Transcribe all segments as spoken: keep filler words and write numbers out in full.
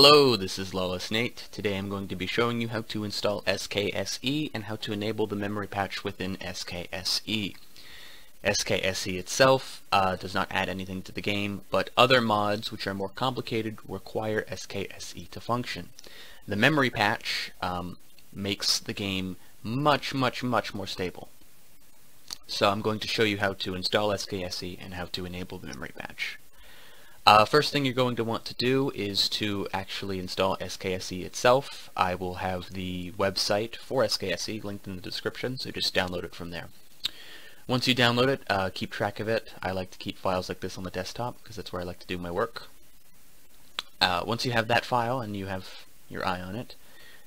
Hello, this is Lawless Nate. Today I'm going to be showing you how to install S K S E and how to enable the memory patch within S K S E. S K S E itself uh, does not add anything to the game, but other mods, which are more complicated, require S K S E to function. The memory patch um, makes the game much, much, much more stable. So I'm going to show you how to install S K S E and how to enable the memory patch. Uh, first thing you're going to want to do is to actually install S K S E itself. I will have the website for S K S E linked in the description, so just download it from there. Once you download it, uh, keep track of it. I like to keep files like this on the desktop because that's where I like to do my work. Uh, once you have that file and you have your eye on it,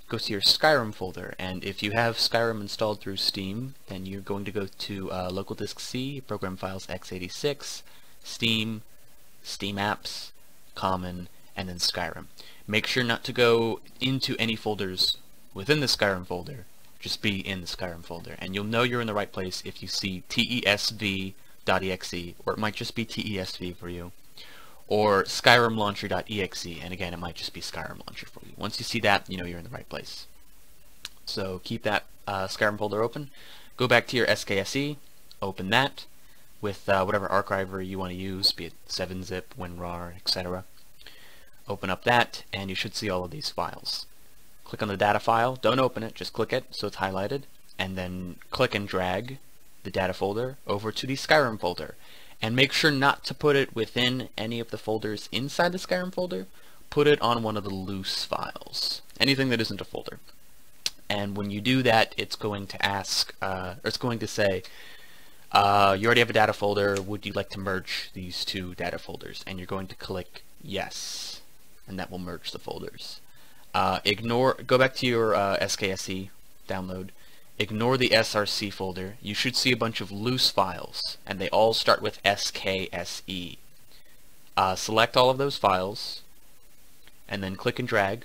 go to your Skyrim folder, and if you have Skyrim installed through Steam, then you're going to go to uh, local disk C, program files x eighty-six, Steam, Steam apps, common, and then Skyrim. Make sure not to go into any folders within the Skyrim folder, just be in the Skyrim folder, and you'll know you're in the right place if you see tesv dot E X E, or it might just be tesv for you, or skyrim launcher dot E X E, and again, it might just be Skyrim Launcher for you. Once you see that, you know you're in the right place. So keep that uh, Skyrim folder open, go back to your S K S E, open that with uh, whatever archiver you want to use, be it seven zip, WinRAR, et cetera. Open up that, and you should see all of these files. Click on the data file, don't open it, just click it so it's highlighted, and then click and drag the data folder over to the Skyrim folder. And make sure not to put it within any of the folders inside the Skyrim folder. Put it on one of the loose files, anything that isn't a folder. And when you do that, it's going to ask, uh, or it's going to say, uh, you already have a data folder, would you like to merge these two data folders? And you're going to click yes, and that will merge the folders. Uh, ignore, go back to your uh, S K S E download. Ignore the S R C folder. You should see a bunch of loose files, and they all start with S K S E. Uh, select all of those files, and then click and drag,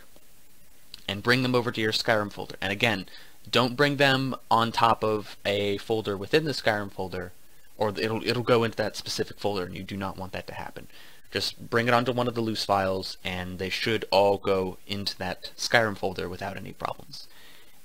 and bring them over to your Skyrim folder. And again, don't bring them on top of a folder within the Skyrim folder, or it'll, it'll go into that specific folder, and you do not want that to happen. Just bring it onto one of the loose files, and they should all go into that Skyrim folder without any problems.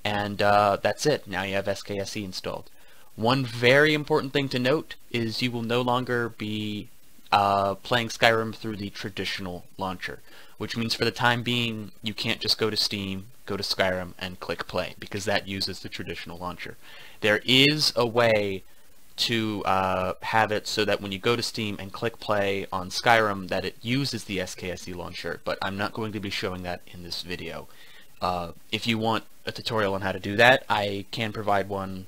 And uh, that's it. Now you have S K S E installed. One very important thing to note is you will no longer be uh, playing Skyrim through the traditional launcher, which means for the time being you can't just go to Steam, go to Skyrim, and click play, because that uses the traditional launcher. There is a way to uh, have it so that when you go to Steam and click play on Skyrim that it uses the S K S E launcher, but I'm not going to be showing that in this video. Uh, if you want a tutorial on how to do that, I can provide one.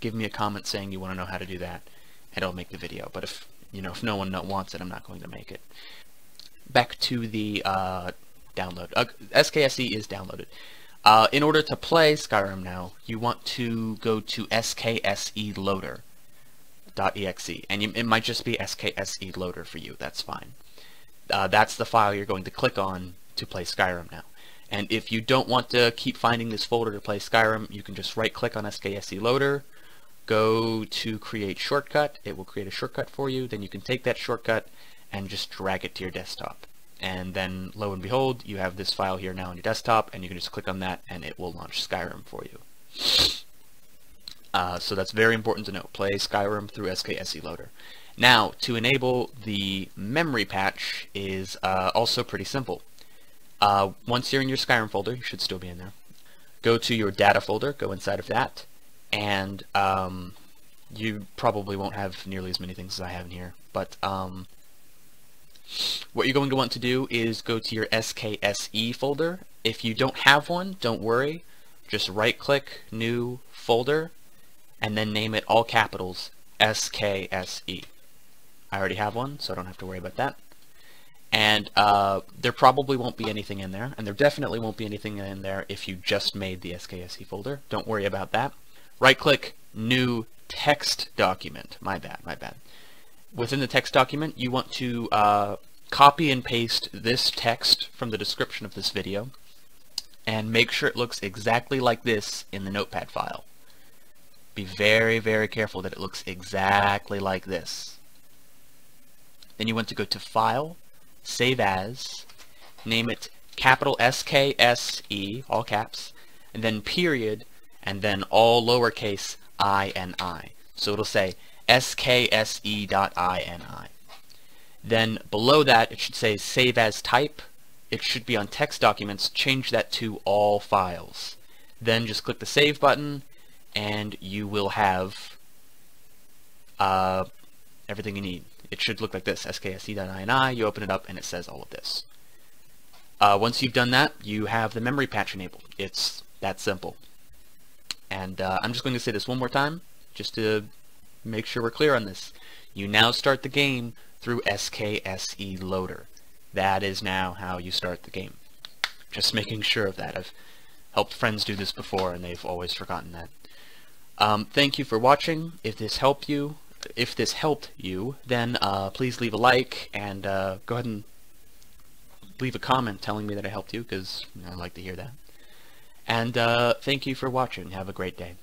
Give me a comment saying you want to know how to do that, and I'll make the video. But if you know if no one wants it, I'm not going to make it. Back to the uh, download. Uh, S K S E is downloaded. Uh, in order to play Skyrim now, you want to go to S K S E loader dot E X E, and you, it might just be S K S E loader for you. That's fine. Uh, that's the file you're going to click on to play Skyrim now. And if you don't want to keep finding this folder to play Skyrim, you can just right-click on S K S E Loader, go to Create Shortcut, it will create a shortcut for you, then you can take that shortcut and just drag it to your desktop. And then, lo and behold, you have this file here now on your desktop, and you can just click on that and it will launch Skyrim for you. Uh, so that's very important to note, play Skyrim through S K S E Loader. Now, to enable the memory patch is uh, also pretty simple. Uh, once you're in your Skyrim folder, you should still be in there, go to your data folder, go inside of that, and um, you probably won't have nearly as many things as I have in here, but um, what you're going to want to do is go to your S K S E folder. If you don't have one, don't worry, just right-click, new folder, and then name it all capitals, S K S E. I already have one, so I don't have to worry about that. And uh, there probably won't be anything in there, and there definitely won't be anything in there if you just made the S K S E folder. Don't worry about that. Right-click, new text document. My bad, my bad. Within the text document, you want to uh, copy and paste this text from the description of this video, and make sure it looks exactly like this in the notepad file. Be very, very careful that it looks exactly like this. Then you want to go to File, Save As, name it capital S K S E, all caps, and then period, and then all lowercase I and I. So it'll say S K S E dot I N I. Then below that it should say save as type. It should be on text documents. Change that to all files. Then just click the save button and you will have uh, everything you need. It should look like this, S K S E dot I N I. You open it up and it says all of this. Uh, once you've done that, you have the memory patch enabled. It's that simple. And uh, I'm just going to say this one more time just to make sure we're clear on this. You now start the game through S K S E loader. That is now how you start the game. Just making sure of that. I've helped friends do this before and they've always forgotten that. Um, thank you for watching. If this helped you, if this helped you, then uh, please leave a like and uh, go ahead and leave a comment telling me that I helped you, because you know, I like to hear that. And uh, thank you for watching. Have a great day.